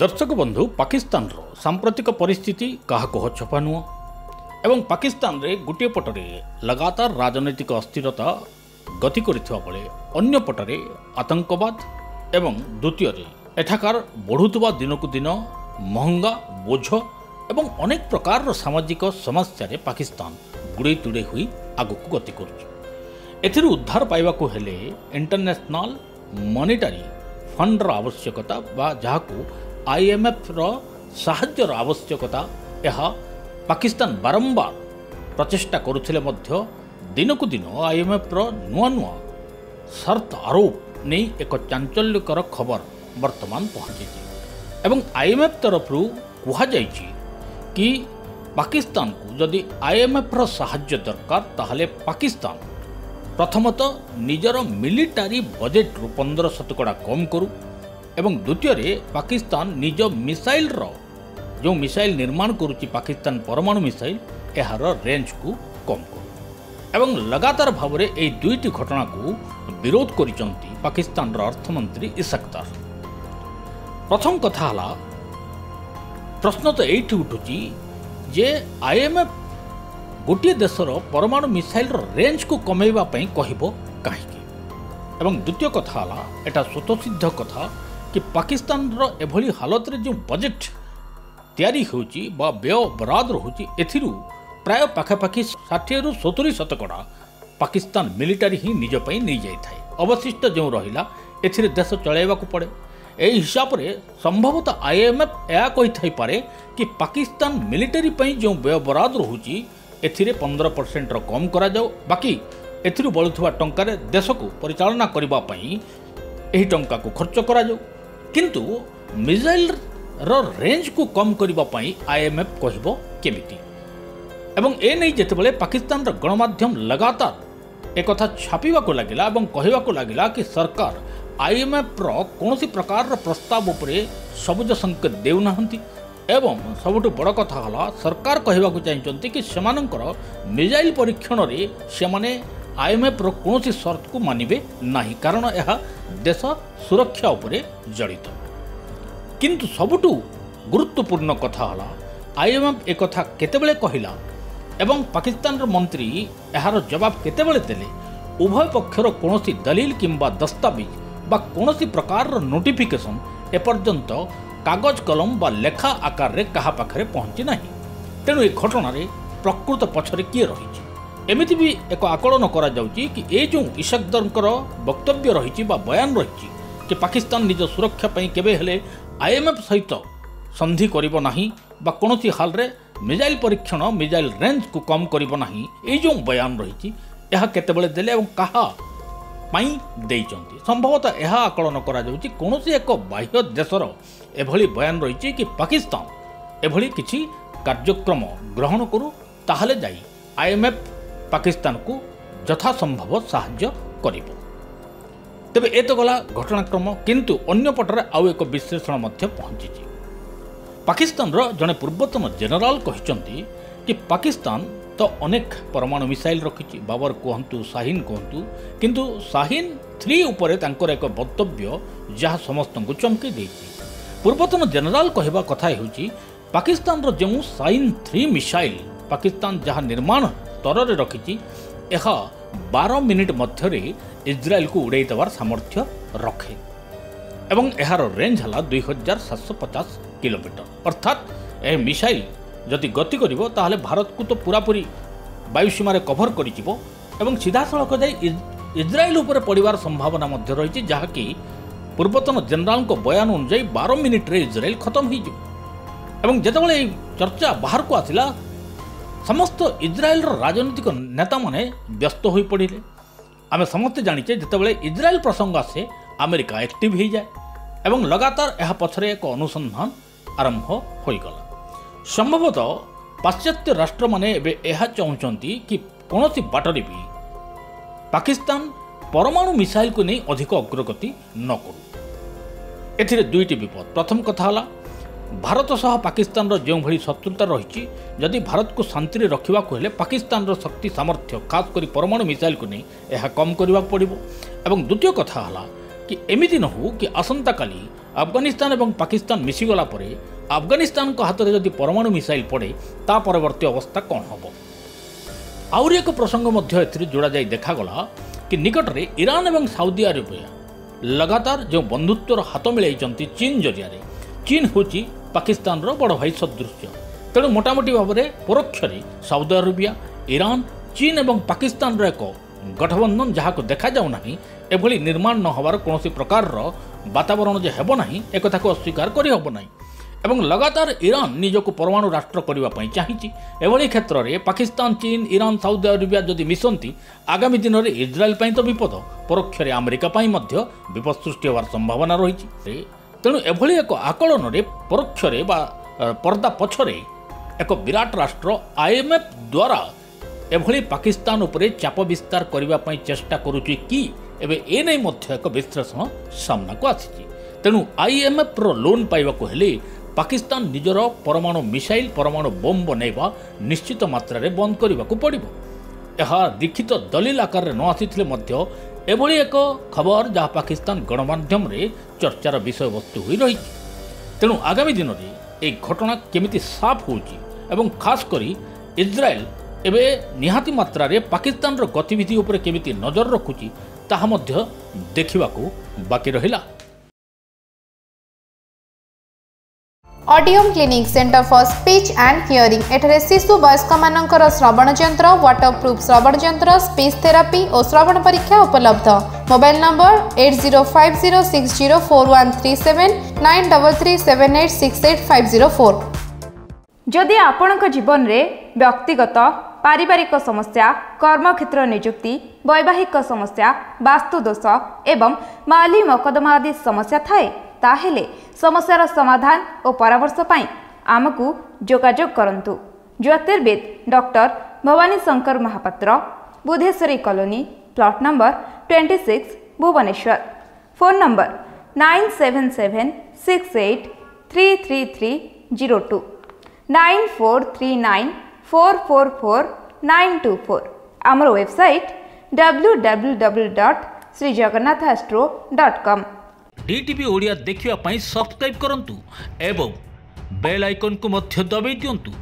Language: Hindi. दर्शक बंधु पाकिस्तान सांप्रतिक परिस्थिति क्या कह छपा नुह एवं पाकिस्तान रे गोटे पटरे लगातार राजनैतिक अस्थिरता गति करें पटरे आतंकवाद एवं द्वितीय एठाकार बढ़ुवा दिनकू दिन महंगा बोझ एवं अनेक प्रकार सामाजिक समस्या पाकिस्तान गुड़े तुड़े हुई आगक गति कर उद्धार पाइबाकू हेले इंटरनेशनल मॉनिटरी फंड रा आवश्यकता बा जहाकू IMF रो साहाय्यर आवश्यकता यह पाकिस्तान बारंबार प्रचेष्टा करुथिले मध्य दिनकू दिन IMF रो नुआ नुआ शर्त आरोप नहीं एक चांचल्यकर खबर वर्तमान पहुँची एवं IMF तरफ कहुई कि पाकिस्तान को जदि IMF रो साहाय्य दरकार ताहले पाकिस्तान प्रथमतः निजर मिलिटारी बजेट रु 15% कम करू एवं द्वितीय पाकिस्तान निज मिसाइल रो जो मिसाइल निर्माण करुची पाकिस्तान परमाणु मिसाइल यार रेंज को कम करू एवं लगातार भाव में यह दुईटी घटना को विरोध करिसंती पाकिस्तान अर्थमंत्री इसाकदार। प्रथम कथा हला प्रश्न तो ये उठुची जे IMF गोटे देशर परमाणु मिसाइल रेंज को कमेवा कहबो काहेकी एवं द्वितीय कथा हला एटा स्वतःसिद्ध कथा कि पाकिस्तान रो एभली हालत रे जो बजेट तैयारी होची बा व्यय बराद रहुची एथिरु प्राय पाखापाखि 60-70% पाकिस्तान मिलिटारी ही निजपाई नहीं जाए अवशिष्ट जो रहिला एथिरे देश चलाइवाकू पड़े। ए हिसाब रे संभवतः IMF या कहि थाई पारे कि पाकिस्तान मिलिटारी पई जो व्यय बराद रहुची एथिरे 15% रो कम करा जाओ बाकी एथिरु बळुथुवा टंका रे देश को परिचालना करबा पई एही टंका को खर्च करा जाओ किंतु मिसाइल रो रेंज को कम करबा पई IMF कहबो केमिति एवं ए नै जते बेले पाकिस्तान रो गणमाध्यम लगातार एक कथा छापीबा को लागिला एवं कहबा को लागिला कि सरकार IMF रो कोनोसी प्रकार रो प्रस्ताव उपरे सबुज संकेत देउ नाहंती एवं सबुटु बड़ कथा हला सरकार कहबा को चाहंती कि सेमानकर मिसाइल परीक्षण रे सेमाने IMF रो कोनोसी सर्त को मानिबे नाही कारण यह देश सुरक्षा उपरे जड़ित। किंतु सबुटु गुरुत्वपूर्ण कथा हला IMF एक कथा केतेबेले कहिला एवं पाकिस्तान रो मंत्री यार जवाब केतेबेले देले उभय पक्षर कोनोसी दलील किंबा दस्तावेज बा कोनोसी प्रकार रो नोटिफिकेशन एपर्यंत कागज कलम बा लेखा आकार रे कहा पाखरे पहुंची नाही तेणु ए घटना रे प्रकृत पछरे किए रहिछि एमिति भी एक आकलन करा जाउची कि ए जो इशाकदार वक्तव्य रही बयान रही कि पाकिस्तान निज सुरक्षा पई केबे हेले IMF सहित संधि करिबो नाही बा कोनोसी हाल रे मिसाइल परीक्षण मिसाइल रेंज को कम करिबो नाही ए जो बयान रही यह केते बेले देले एवं कहा पई देइचंती संभवतः यह आकलन करा जाउची कोनोसी एक बाह्य देशर एभली बयान रही कि पाकिस्तान एभली किछि कार्यक्रम ग्रहण करू ताहले जाई IMF पाकिस्तान को यथासंभव साहाय्य करिबो। तबे ए तो गला घटनाक्रम किंतु अन्य पटरे आउ एक विश्लेषण मध्य पहुंची पाकिस्तान रो जने पूर्वतन जनरल कहिसंती कि पाकिस्तान तो अनेक परमाणु मिसाइल रखिछि बाबर कहंतु शाहीन कहंतु किंतु शाहीन 3 उपरे तांकर एक वक्तव्य जहा समस्त को चमकी देछि। पूर्वतन जनरल कहबा कथा होछि पाकिस्तान रो जे शाहीन 3 मिसाइल पाकिस्तान जहा निर्माण स्तर रखी यह 12 मिनिट मध्य इज्राएल को उड़े देवार सामर्थ्य रखे एवं यार रेंज है 2750 किलोमीटर अर्थात यह मिसाइल जदि गति करिवो ताहले भारत को तो पूरापूरी वायुसीमार कभर कर सीधा सड़क जाए इज्राएल उपर पड़ार संभावना रही जहाँकि पूर्वतन जनरल को बयान अनुजाई 12 मिनिट्रे इज्राएल खत्म हो जितेबाला चर्चा बाहर को आसला समस्त इज्राएल राजनीतिक नेता माने व्यस्त हो पड़े आम समस्ते जाचे जितेबाला इज्राएल प्रसंग आसे अमेरिका एक्टिव हो जाए एवं लगातार यह पछरे एक अनुसंधान आरंभ होगला। संभवतः पाश्चात्य राष्ट्र माने यह चाहती कि कौनसी बाटर भी पाकिस्तान परमाणु मिसाइल को नहीं अधिक अग्रगति न करू एथिरे दुईटी विपद। प्रथम कथा हला भारत सह पाकिस्तान जो भली शत्रुता रही जदि भारत को शांति रखा हेले पाकिस्तान शक्ति सामर्थ्य खास कर परमाणु मिसाइल को नहीं यह कम करने पड़ो। द्वितीय कथा हला कि एमती न हो कि आसंता काली अफगानिस्तान और पाकिस्तान मिशिगला परे अफगानिस्तान को हाथ में जदि परमाणु मिसाइल पड़े ता परवर्ती अवस्था कौन हम। आउरी एक प्रसंग जोड़ा जाई देखागला कि निकट रे ईरान और साउदी अरेबिया लगातार जो बंधुत्वर हाथ मिलती चीन जरिया चीन हूँ पाकिस्तान बड़ भाई सदृश्य। तेणु मोटामोटी भाव में परोक्षरे साउदी अरेबिया ईरान चीन और पाकिस्तान एक गठबंधन जहाँ को देखा जाऊना एभली निर्माण न होवार कौनसी प्रकार वातावरण जे हेबना एक कथा को अस्वीकार करहबना। एवं लगातार ईरान निजक परमाणु राष्ट्र करने चाहिए। एभली क्षेत्र में पाकिस्तान चीन ईरान साउदी अरेबिया जदि मिशंती आगामी दिन में इज्राएल तो विपद परोक्षरे अमेरिका विपद सृष्टि होवार संभावना रही। तेणु एभली एक आकलन में परोक्षरे पर्दा पछरे एक विराट राष्ट्र आईएमएफ द्वारा एभली पाकिस्तान उपरे चाप विस्तार करने चेष्टा करुच्ची कि एवं ए नहीं मध्य एक विश्लेषण सामना को आसी। तेणु आईएमएफ लोन पाइबा को हेले पाकिस्तान निजर परमाणु मिसाइल परमाणु बम बनैवा निश्चित मात्रा रे बंद करने को पड़ो। यह दीक्षित दलील आकार न आसी एभली एक खबर जहाँ पाकिस्तान गणमाध्यम चर्चार विषय वस्तु हो रही। तेणु आगामी दिन में ये घटना केमिति साफ होउची एवं खास करी इज्राएल एबे निहाती मात्रा रे पाकिस्तान रो गतिविधि उपरे केमिति नजर रखुची ताहा मध्य देखिबाकू बाकी रहिला। ऑडियम clinic centre for speech and hearing एठारे शिशु वयस्क मानकर श्रवण यंत्र वाटरप्रूफ श्रवण यंत्र स्पीच थेरापी और श्रवण परीक्षा उपलब्ध। Mobile number 8050604137 9337868504। जदि आपणक जीवन में व्यक्तिगत पारिवारिक समस्या कर्म क्षेत्र नियुक्ति वैवाहिक समस्या वास्तुदोष एवं माली मकदमा आदि समस्या थाए ताहेले समस्यार समाधान और परामर्श पाई आमकु जोगाजोग करंतु। ज्योतिर्विद doctor Bhabani Shankar Mahapatra Budheswari colony plot number 26 Bhubaneswar. Phone number 9776833302 9439444924। आमर वेबसाइट www.srijagannathastro.com। DTV ओडिया देखिबा पई सब्सक्राइब करंतु एवं बेल आइकन को मध्य दबाइ दियंतु।